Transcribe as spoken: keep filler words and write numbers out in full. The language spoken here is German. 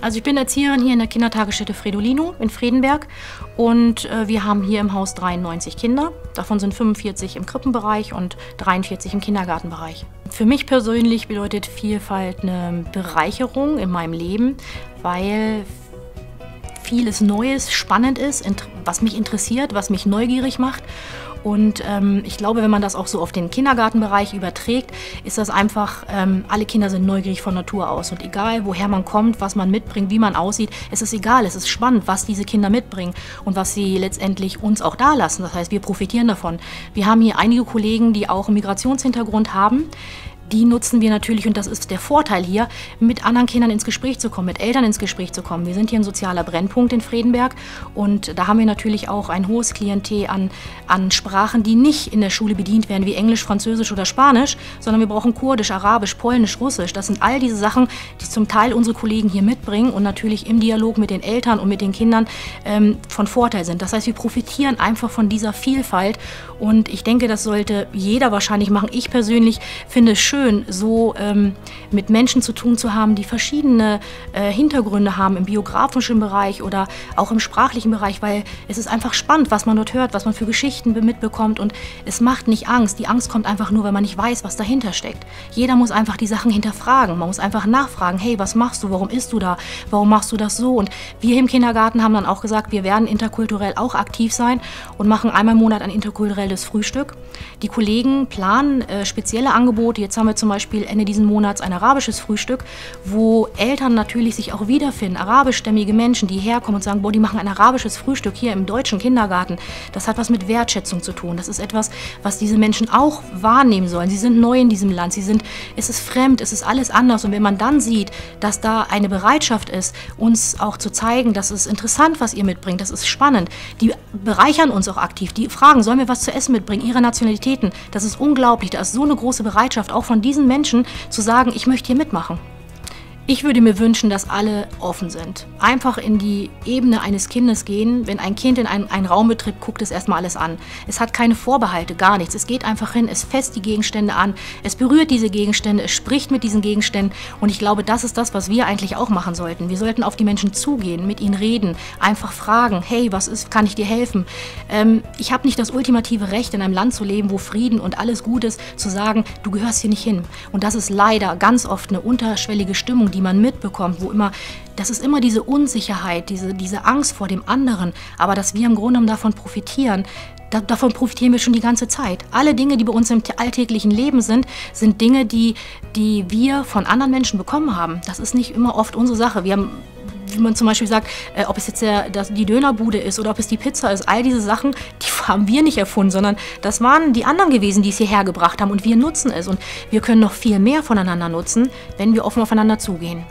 Also ich bin Erzieherin hier in der Kindertagesstätte Fredolino in Fredenberg und äh, wir haben hier im Haus dreiundneunzig Kinder. Davon sind fünfundvierzig im Krippenbereich und dreiundvierzig im Kindergartenbereich. Für mich persönlich bedeutet Vielfalt eine Bereicherung in meinem Leben, weil vieles Neues spannend ist, was mich interessiert, was mich neugierig macht. Und ähm, ich glaube, wenn man das auch so auf den Kindergartenbereich überträgt, ist das einfach, ähm, alle Kinder sind neugierig von Natur aus. Und egal, woher man kommt, was man mitbringt, wie man aussieht, es ist egal, es ist spannend, was diese Kinder mitbringen und was sie letztendlich uns auch dalassen. Das heißt, wir profitieren davon. Wir haben hier einige Kollegen, die auch einen Migrationshintergrund haben. Die nutzen wir natürlich, und das ist der Vorteil hier, mit anderen Kindern ins Gespräch zu kommen, mit Eltern ins Gespräch zu kommen. Wir sind hier ein sozialer Brennpunkt in Fredenberg und da haben wir natürlich auch ein hohes Klientel an, an Sprachen, die nicht in der Schule bedient werden, wie Englisch, Französisch oder Spanisch, sondern wir brauchen Kurdisch, Arabisch, Polnisch, Russisch. Das sind all diese Sachen, die zum Teil unsere Kollegen hier mitbringen und natürlich im Dialog mit den Eltern und mit den Kindern ähm, von Vorteil sind. Das heißt, wir profitieren einfach von dieser Vielfalt und ich denke, das sollte jeder wahrscheinlich machen. Ich persönlich finde es schön, so ähm, mit Menschen zu tun zu haben, die verschiedene äh, Hintergründe haben im biografischen Bereich oder auch im sprachlichen Bereich, weil es ist einfach spannend, was man dort hört, was man für Geschichten mitbekommt und es macht nicht Angst. Die Angst kommt einfach nur, weil man nicht weiß, was dahinter steckt. Jeder muss einfach die Sachen hinterfragen, man muss einfach nachfragen, hey, was machst du, warum isst du da, warum machst du das so? Und wir im Kindergarten haben dann auch gesagt, wir werden interkulturell auch aktiv sein und machen einmal im Monat ein interkulturelles Frühstück. Die Kollegen planen äh, spezielle Angebote, jetzt haben haben wir zum Beispiel Ende diesen Monats ein arabisches Frühstück, wo Eltern natürlich sich auch wiederfinden, arabischstämmige Menschen, die herkommen und sagen, boah, die machen ein arabisches Frühstück hier im deutschen Kindergarten. Das hat was mit Wertschätzung zu tun. Das ist etwas, was diese Menschen auch wahrnehmen sollen. Sie sind neu in diesem Land, sie sind, es ist fremd, es ist alles anders. Und wenn man dann sieht, dass da eine Bereitschaft ist, uns auch zu zeigen, das ist interessant, was ihr mitbringt, das ist spannend. Die bereichern uns auch aktiv, die fragen, sollen wir was zu essen mitbringen, ihre Nationalitäten. Das ist unglaublich, da ist so eine große Bereitschaft, auch von von diesen Menschen zu sagen, ich möchte hier mitmachen. Ich würde mir wünschen, dass alle offen sind. Einfach in die Ebene eines Kindes gehen. Wenn ein Kind in einen, einen Raum betritt, guckt es erstmal alles an. Es hat keine Vorbehalte, gar nichts. Es geht einfach hin, es fasst die Gegenstände an, es berührt diese Gegenstände, es spricht mit diesen Gegenständen. Und ich glaube, das ist das, was wir eigentlich auch machen sollten. Wir sollten auf die Menschen zugehen, mit ihnen reden, einfach fragen, hey, was ist, kann ich dir helfen? Ähm, ich habe nicht das ultimative Recht, in einem Land zu leben, wo Frieden und alles gut ist, zu sagen, du gehörst hier nicht hin. Und das ist leider ganz oft eine unterschwellige Stimmung, die man mitbekommt, wo immer, das ist immer diese Unsicherheit, diese, diese Angst vor dem anderen, aber dass wir im Grunde genommen davon profitieren, da, davon profitieren wir schon die ganze Zeit. Alle Dinge, die bei uns im alltäglichen Leben sind, sind Dinge, die, die wir von anderen Menschen bekommen haben. Das ist nicht immer oft unsere Sache. Wir haben, wie man zum Beispiel sagt, äh, ob es jetzt der, das, die Dönerbude ist oder ob es die Pizza ist, all diese Sachen, die haben wir nicht erfunden, sondern das waren die anderen gewesen, die es hierher gebracht haben und wir nutzen es und wir können noch viel mehr voneinander nutzen, wenn wir offen aufeinander zugehen.